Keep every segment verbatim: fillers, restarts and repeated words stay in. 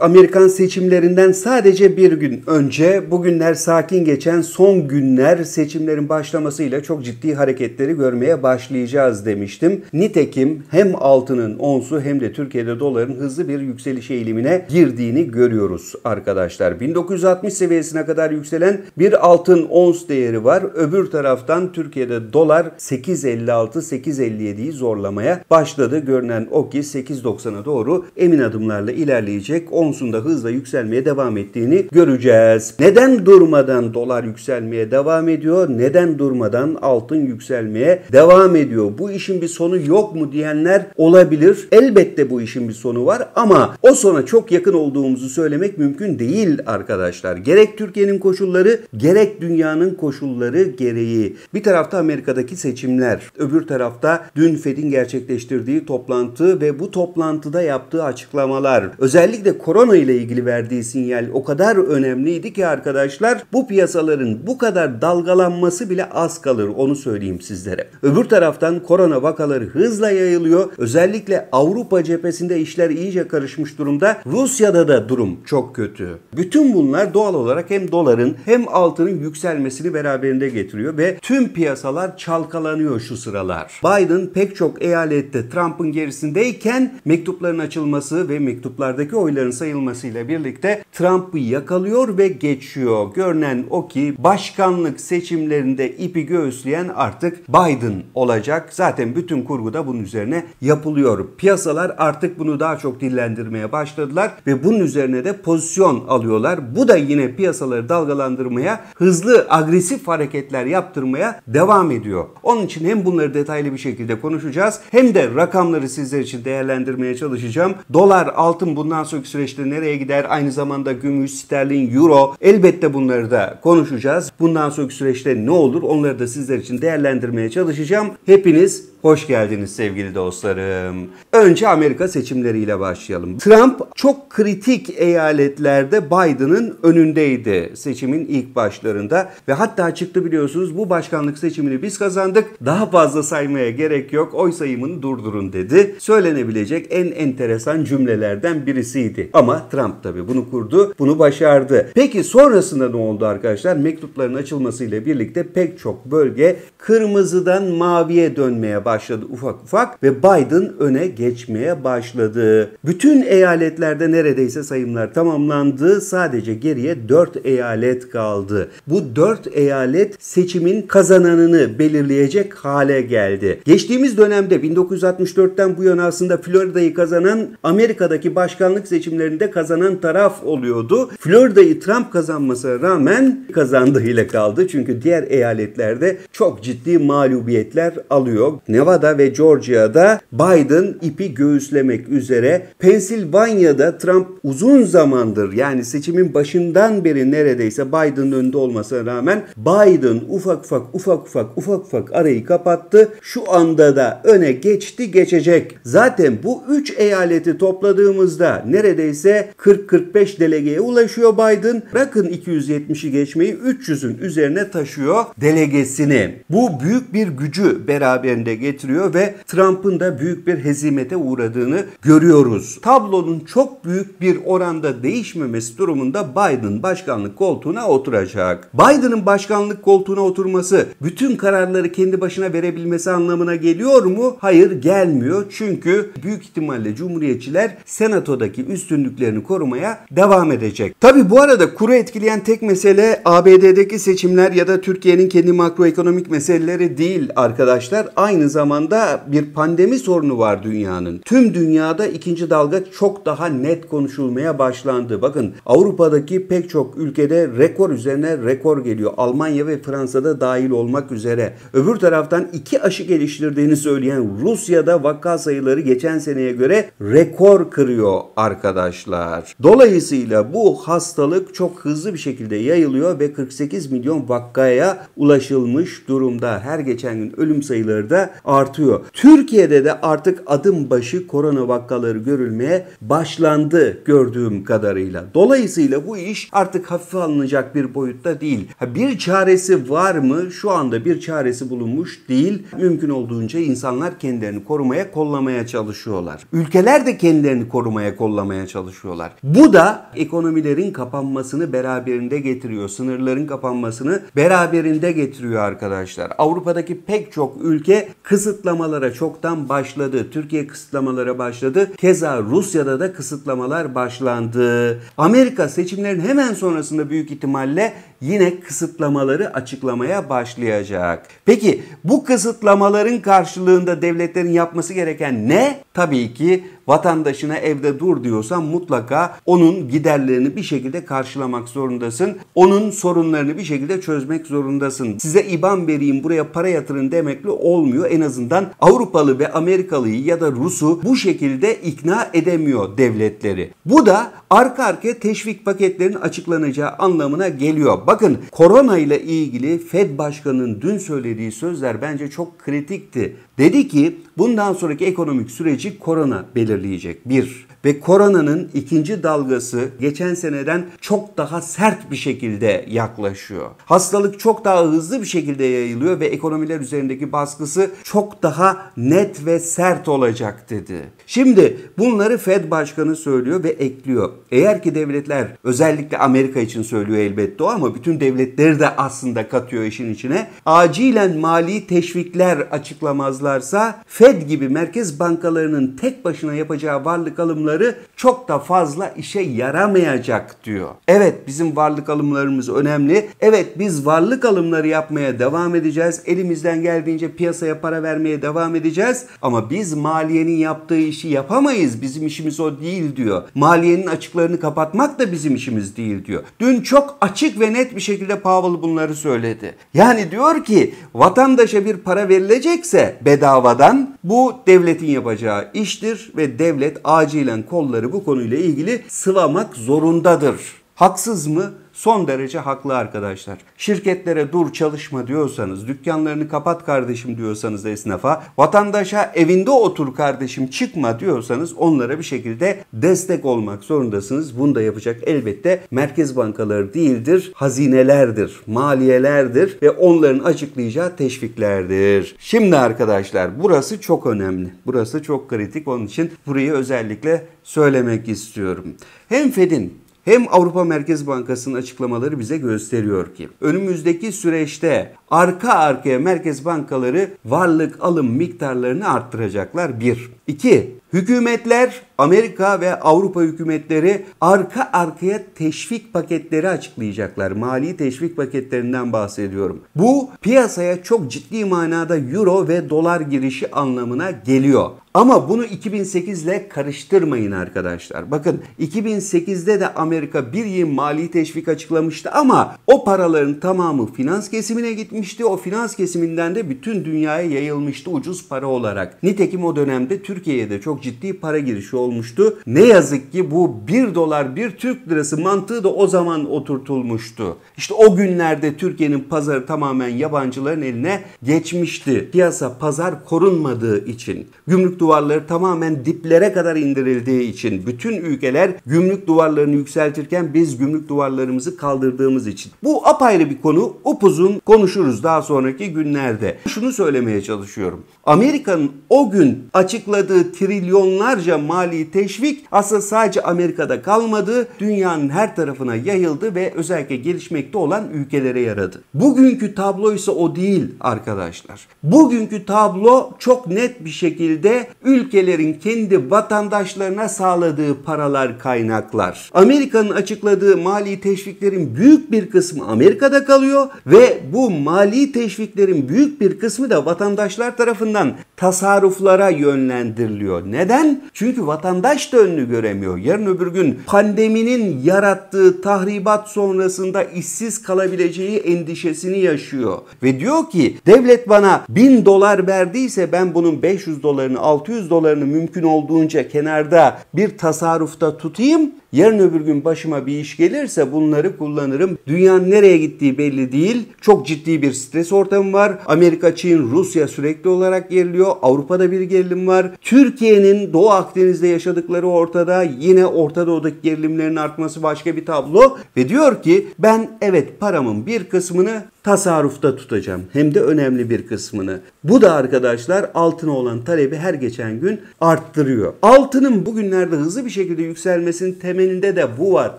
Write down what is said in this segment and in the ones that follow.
Amerikan seçimlerinden sadece bir gün önce bugünler sakin geçen son günler seçimlerin başlamasıyla çok ciddi hareketleri görmeye başlayacağız demiştim. Nitekim hem altının onsu hem de Türkiye'de doların hızlı bir yükseliş eğilimine girdiğini görüyoruz arkadaşlar. bin dokuz yüz altmış seviyesine kadar yükselen bir altın ons değeri var. Öbür taraftan Türkiye'de dolar sekiz elli altı sekiz elli yedi'yi zorlamaya başladı. Görünen o ki sekiz doksana doğru emin adımlarla ilerleyecek. Onsunda hızla yükselmeye devam ettiğini göreceğiz. Neden durmadan dolar yükselmeye devam ediyor? Neden durmadan altın yükselmeye devam ediyor? Bu işin bir sonu yok mu diyenler olabilir. Elbette bu işin bir sonu var ama o sona çok yakın olduğumuzu söylemek mümkün değil arkadaşlar. Gerek Türkiye'nin koşulları, gerek dünyanın koşulları gereği. Bir tarafta Amerika'daki seçimler, öbür tarafta dün Fed'in gerçekleştirdiği toplantı ve bu toplantıda yaptığı açıklamalar. Özellikle korona ile ilgili verdiği sinyal o kadar önemliydi ki arkadaşlar bu piyasaların bu kadar dalgalanması bile az kalır, onu söyleyeyim sizlere. Öbür taraftan korona vakaları hızla yayılıyor. Özellikle Avrupa cephesinde işler iyice karışmış durumda. Rusya'da da durum çok kötü. Bütün bunlar doğal olarak hem doların hem altının yükselmesini beraberinde getiriyor ve tüm piyasalar çalkalanıyor şu sıralar. Biden pek çok eyalette Trump'ın gerisindeyken mektupların açılması ve mektuplardaki oyların sayılmasıyla birlikte Trump'ı yakalıyor ve geçiyor. Görünen o ki başkanlık seçimlerinde ipi göğüsleyen artık Biden olacak. Zaten bütün kurgu da bunun üzerine yapılıyor. Piyasalar artık bunu daha çok dillendirmeye başladılar ve bunun üzerine de pozisyon alıyorlar. Bu da yine piyasaları dalgalandırmaya, hızlı agresif hareketler yaptırmaya devam ediyor. Onun için hem bunları detaylı bir şekilde konuşacağız hem de rakamları sizler için değerlendirmeye çalışacağım. Dolar, altın bundan sonraki süreçte nereye gider? Aynı zamanda gümüş, sterlin, euro, elbette bunları da konuşacağız. Bundan sonraki süreçte ne olur? Onları da sizler için değerlendirmeye çalışacağım. Hepiniz hoş geldiniz sevgili dostlarım. Önce Amerika seçimleriyle başlayalım. Trump çok kritik eyaletlerde Biden'ın önündeydi seçimin ilk başlarında ve hatta çıktı biliyorsunuz bu başkanlık seçimini biz kazandık. Daha fazla saymaya gerek yok. Oy sayımını durdurun dedi. Söylenebilecek en enteresan cümlelerden birisiydi. Ama Trump tabii bunu kurdu. Bunu başardı. Peki sonrasında ne oldu arkadaşlar? Mektupların açılmasıyla birlikte pek çok bölge kırmızıdan maviye dönmeye başladı. başladı ufak ufak ve Biden öne geçmeye başladı. Bütün eyaletlerde neredeyse sayımlar tamamlandı. Sadece geriye dört eyalet kaldı. Bu dört eyalet seçimin kazananını belirleyecek hale geldi. Geçtiğimiz dönemde bin dokuz yüz altmış dört'ten bu yana aslında Florida'yı kazanan, Amerika'daki başkanlık seçimlerinde kazanan taraf oluyordu. Florida'yı Trump kazanmasına rağmen kazandığıyla kaldı. Çünkü diğer eyaletlerde çok ciddi mağlubiyetler alıyor. Nevada ve Georgia'da Biden ipi göğüslemek üzere. Pensilvanya'da Trump uzun zamandır, yani seçimin başından beri neredeyse Biden'ın önünde olmasına rağmen Biden ufak ufak ufak ufak ufak ufak arayı kapattı. Şu anda da öne geçti, geçecek. Zaten bu üç eyaleti topladığımızda neredeyse kırk kırk beş delegeye ulaşıyor Biden. Bırakın iki yüz yetmiş'i geçmeyi, üç yüz'ün üzerine taşıyor delegesini. Bu büyük bir gücü beraberinde getiriyor ve Trump'ın da büyük bir hezimete uğradığını görüyoruz. Tablonun çok büyük bir oranda değişmemesi durumunda Biden başkanlık koltuğuna oturacak. Biden'ın başkanlık koltuğuna oturması bütün kararları kendi başına verebilmesi anlamına geliyor mu? Hayır, gelmiyor. Çünkü büyük ihtimalle Cumhuriyetçiler Senato'daki üstünlüklerini korumaya devam edecek. Tabi bu arada kuru etkileyen tek mesele A B D'deki seçimler ya da Türkiye'nin kendi makroekonomik meseleleri değil arkadaşlar. Aynı Aynı zamanda bir pandemi sorunu var dünyanın. Tüm dünyada ikinci dalga çok daha net konuşulmaya başlandı. Bakın Avrupa'daki pek çok ülkede rekor üzerine rekor geliyor. Almanya ve Fransa'da dahil olmak üzere. Öbür taraftan iki aşı geliştirdiğini söyleyen Rusya'da vaka sayıları geçen seneye göre rekor kırıyor arkadaşlar. Dolayısıyla bu hastalık çok hızlı bir şekilde yayılıyor ve kırk sekiz milyon vakaya ulaşılmış durumda. Her geçen gün ölüm sayıları da artıyor. Türkiye'de de artık adım başı korona vakaları görülmeye başlandı gördüğüm kadarıyla. Dolayısıyla bu iş artık hafife alınacak bir boyutta değil. Bir çaresi var mı? Şu anda bir çaresi bulunmuş değil. Mümkün olduğunca insanlar kendilerini korumaya, kollamaya çalışıyorlar. Ülkeler de kendilerini korumaya, kollamaya çalışıyorlar. Bu da ekonomilerin kapanmasını beraberinde getiriyor. Sınırların kapanmasını beraberinde getiriyor arkadaşlar. Avrupa'daki pek çok ülke kısıtlamalara çoktan başladı. Türkiye kısıtlamalara başladı. Keza Rusya'da da kısıtlamalar başlandı. Amerika seçimlerin hemen sonrasında büyük ihtimalle yine kısıtlamaları açıklamaya başlayacak. Peki bu kısıtlamaların karşılığında devletlerin yapması gereken ne? Tabii ki vatandaşına evde dur diyorsan mutlaka onun giderlerini bir şekilde karşılamak zorundasın. Onun sorunlarını bir şekilde çözmek zorundasın. Size I B A N vereyim, buraya para yatırın demekle olmuyor. En azından Avrupalı ve Amerikalıyı ya da Rus'u bu şekilde ikna edemiyor devletleri. Bu da arka arkaya teşvik paketlerinin açıklanacağı anlamına geliyor. Bakın korona ile ilgili Fed Başkanı'nın dün söylediği sözler bence çok kritikti. Dedi ki bundan sonraki ekonomik süreci korona belirleyecek. Bir ve koronanın ikinci dalgası geçen seneden çok daha sert bir şekilde yaklaşıyor. Hastalık çok daha hızlı bir şekilde yayılıyor ve ekonomiler üzerindeki baskısı çok daha net ve sert olacak dedi. Şimdi bunları Fed Başkanı söylüyor ve ekliyor. Eğer ki devletler, özellikle Amerika için söylüyor elbette o, ama bütün devletleri de aslında katıyor işin içine, acilen mali teşvikler açıklamazlarsa Fed gibi merkez bankalarının tek başına yapacağı varlık alımları çok da fazla işe yaramayacak diyor. Evet, bizim varlık alımlarımız önemli. Evet, biz varlık alımları yapmaya devam edeceğiz. Elimizden geldiğince piyasaya para vermeye devam edeceğiz. Ama biz maliyenin yaptığı işi yapamayız. Bizim işimiz o değil diyor. Maliyenin açıklarını kapatmak da bizim işimiz değil diyor. Dün çok açık ve net bir şekilde Powell bunları söyledi. Yani diyor ki vatandaşa bir para verilecekse bedavadan bu devletin yapacağı iştir ve devlet acilen kolları bu konuyla ilgili sıvamak zorundadır. Haksız mı? Son derece haklı arkadaşlar. Şirketlere dur çalışma diyorsanız, dükkanlarını kapat kardeşim diyorsanız esnafa, vatandaşa evinde otur kardeşim çıkma diyorsanız onlara bir şekilde destek olmak zorundasınız. Bunu da yapacak elbette merkez bankaları değildir, hazinelerdir, maliyelerdir ve onların açıklayacağı teşviklerdir. Şimdi arkadaşlar burası çok önemli. Burası çok kritik. Onun için burayı özellikle söylemek istiyorum. Hem Fed'in hem Avrupa Merkez Bankası'nın açıklamaları bize gösteriyor ki önümüzdeki süreçte arka arkaya merkez bankaları varlık alım miktarlarını arttıracaklar. Bir. İki. Hükümetler, Amerika ve Avrupa hükümetleri arka arkaya teşvik paketleri açıklayacaklar. Mali teşvik paketlerinden bahsediyorum. Bu piyasaya çok ciddi manada euro ve dolar girişi anlamına geliyor. Ama bunu iki bin sekiz ile karıştırmayın arkadaşlar. Bakın iki bin sekizde de Amerika bir yıl mali teşvik açıklamıştı ama o paraların tamamı finans kesimine gitmişti. O finans kesiminden de bütün dünyaya yayılmıştı ucuz para olarak. Nitekim o dönemde Türkiye'ye de çok ciddi para girişi olmuştu. Ne yazık ki bu bir dolar bir Türk lirası mantığı da o zaman oturtulmuştu. İşte o günlerde Türkiye'nin pazarı tamamen yabancıların eline geçmişti. Piyasa pazar korunmadığı için, gümrük duvarları tamamen diplere kadar indirildiği için, bütün ülkeler gümrük duvarlarını yükseltirken biz gümrük duvarlarımızı kaldırdığımız için. Bu apayrı bir konu. Upuzun konuşuruz daha sonraki günlerde. Şunu söylemeye çalışıyorum. Amerika'nın o gün açıkladığı trilyon milyonlarca mali teşvik aslında sadece Amerika'da kalmadı. Dünyanın her tarafına yayıldı ve özellikle gelişmekte olan ülkelere yaradı. Bugünkü tablo ise o değil arkadaşlar. Bugünkü tablo çok net bir şekilde ülkelerin kendi vatandaşlarına sağladığı paralar, kaynaklar. Amerika'nın açıkladığı mali teşviklerin büyük bir kısmı Amerika'da kalıyor ve bu mali teşviklerin büyük bir kısmı da vatandaşlar tarafından tasarruflara yönlendiriliyor. Neden? Çünkü vatandaş da önünü göremiyor. Yarın öbür gün pandeminin yarattığı tahribat sonrasında işsiz kalabileceği endişesini yaşıyor. Ve diyor ki devlet bana bin dolar verdiyse ben bunun beş yüz dolarını, altı yüz dolarını mümkün olduğunca kenarda bir tasarrufta tutayım. Yarın öbür gün başıma bir iş gelirse bunları kullanırım. Dünyanın nereye gittiği belli değil. Çok ciddi bir stres ortamı var. Amerika, Çin, Rusya sürekli olarak geriliyor. Avrupa'da bir gerilim var. Türkiye'nin Doğu Akdeniz'de yaşadıkları ortada. Yine Orta Doğu'daki gerilimlerin artması başka bir tablo. Ve diyor ki ben evet paramın bir kısmını tasarrufta tutacağım. Hem de önemli bir kısmını. Bu da arkadaşlar altına olan talebi her geçen gün arttırıyor. Altının bugünlerde hızlı bir şekilde yükselmesinin temelinde de bu var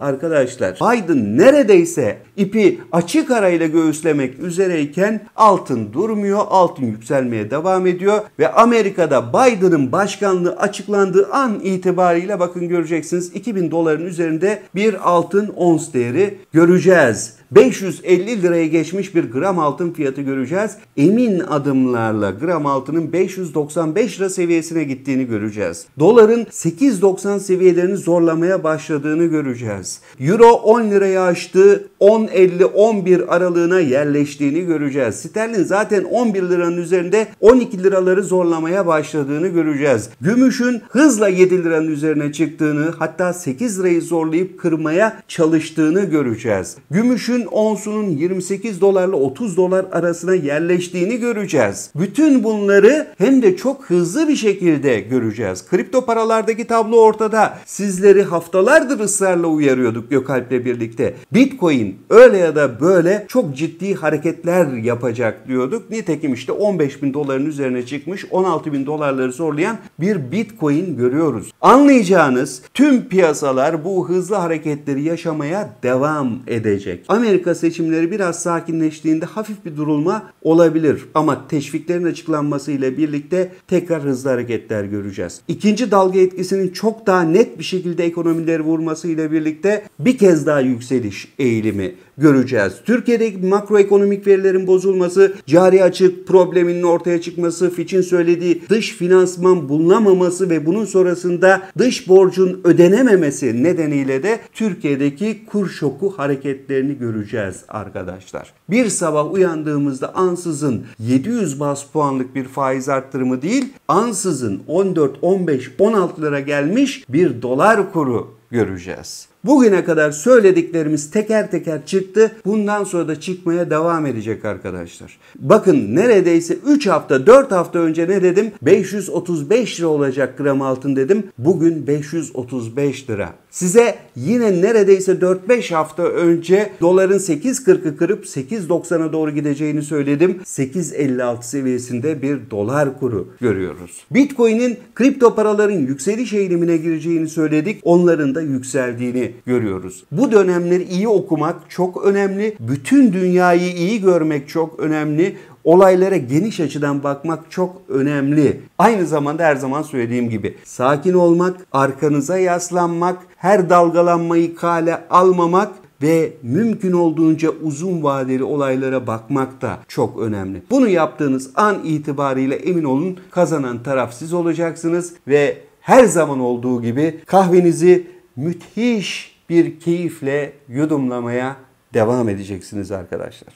arkadaşlar. Biden neredeyse ipi açık arayla göğüslemek üzereyken altın durmuyor. Altın yükselmeye devam ediyor. Ve Amerika'da Biden'ın başkanlığı açıklandığı an itibariyle bakın göreceksiniz iki bin doların üzerinde bir altın ons değeri göreceğiz. beş yüz elli liraya geçmiş bir gram altın fiyatı göreceğiz. Emin adımlarla gram altının beş yüz doksan beş lira seviyesine gittiğini göreceğiz. Doların sekiz doksan seviyelerini zorlamaya başladığını göreceğiz. Euro on liraya aştı, on elli on bir aralığına yerleştiğini göreceğiz. Sterlin zaten on bir liranın üzerinde on iki liraları zorlamaya başladığını göreceğiz. Gümüşün hızla yedi liranın üzerine çıktığını, hatta sekiz lirayı zorlayıp kırmaya çalıştığını göreceğiz. Gümüşün onsunun yirmi sekiz dolarla otuz dolar arasına yerleştiğini göreceğiz. Bütün bunları hem de çok hızlı bir şekilde göreceğiz. Kripto paralardaki tablo ortada. Sizleri haftalardır ısrarla uyarıyorduk Gökalp'le birlikte. Bitcoin öyle ya da böyle çok ciddi hareketler yapacak diyorduk. Nitekim işte on beş bin doların üzerine çıkmış on altı bin dolarları zorlayan bir Bitcoin görüyoruz. Anlayacağınız tüm piyasalar bu hızlı hareketleri yaşamaya devam edecek. Amerika seçimleri biraz sakinleştiğinde hafif bir durulma olabilir. Ama teşviklerin açıklanmasıyla birlikte tekrar hızlı hareketler göreceğiz. İkinci dalga etkisinin çok daha net bir şekilde ekonomileri vurmasıyla birlikte bir kez daha yükseliş eğilimi göreceğiz. Türkiye'deki makroekonomik verilerin bozulması, cari açık probleminin ortaya çıkması, Fitch'in söylediği dış finansman bulunamaması ve bunun sonrasında dış borcun ödenememesi nedeniyle de Türkiye'deki kur şoku hareketlerini göreceğiz arkadaşlar. Bir sabah uyandığımızda ansızın yedi yüz baz puanlık bir faiz arttırımı değil, ansızın on dört, on beş, on altı lira gelmiş bir dolar kuru göreceğiz. Bugüne kadar söylediklerimiz teker teker çıktı. Bundan sonra da çıkmaya devam edecek arkadaşlar. Bakın neredeyse üç hafta dört hafta önce ne dedim? beş yüz otuz beş lira olacak gram altın dedim. Bugün beş yüz otuz beş lira. Size yine neredeyse dört beş hafta önce doların sekiz kırkı kırıp sekiz doksana doğru gideceğini söyledim. sekiz elli altı seviyesinde bir dolar kuru görüyoruz. Bitcoin'in kripto paraların yükseliş eğilimine gireceğini söyledik. Onların da yükseldiğini görüyoruz. Bu dönemleri iyi okumak çok önemli. Bütün dünyayı iyi görmek çok önemli. Olaylara geniş açıdan bakmak çok önemli. Aynı zamanda her zaman söylediğim gibi sakin olmak, arkanıza yaslanmak, her dalgalanmayı kale almamak ve mümkün olduğunca uzun vadeli olaylara bakmak da çok önemli. Bunu yaptığınız an itibariyle emin olun kazanan taraf siz olacaksınız ve her zaman olduğu gibi kahvenizi müthiş bir keyifle yudumlamaya devam edeceksiniz arkadaşlar.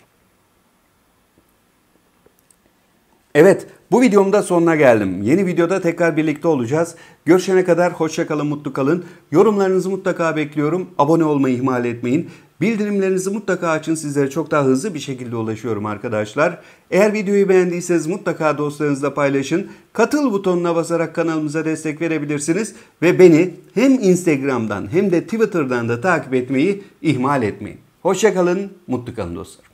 Evet, bu videomun da sonuna geldim. Yeni videoda tekrar birlikte olacağız. Görüşene kadar hoşça kalın, mutlu kalın. Yorumlarınızı mutlaka bekliyorum. Abone olmayı ihmal etmeyin. Bildirimlerinizi mutlaka açın. Sizlere çok daha hızlı bir şekilde ulaşıyorum arkadaşlar. Eğer videoyu beğendiyseniz mutlaka dostlarınızla paylaşın. Katıl butonuna basarak kanalımıza destek verebilirsiniz. Ve beni hem Instagram'dan hem de Twitter'dan da takip etmeyi ihmal etmeyin. Hoşça kalın, mutlu kalın dostlar.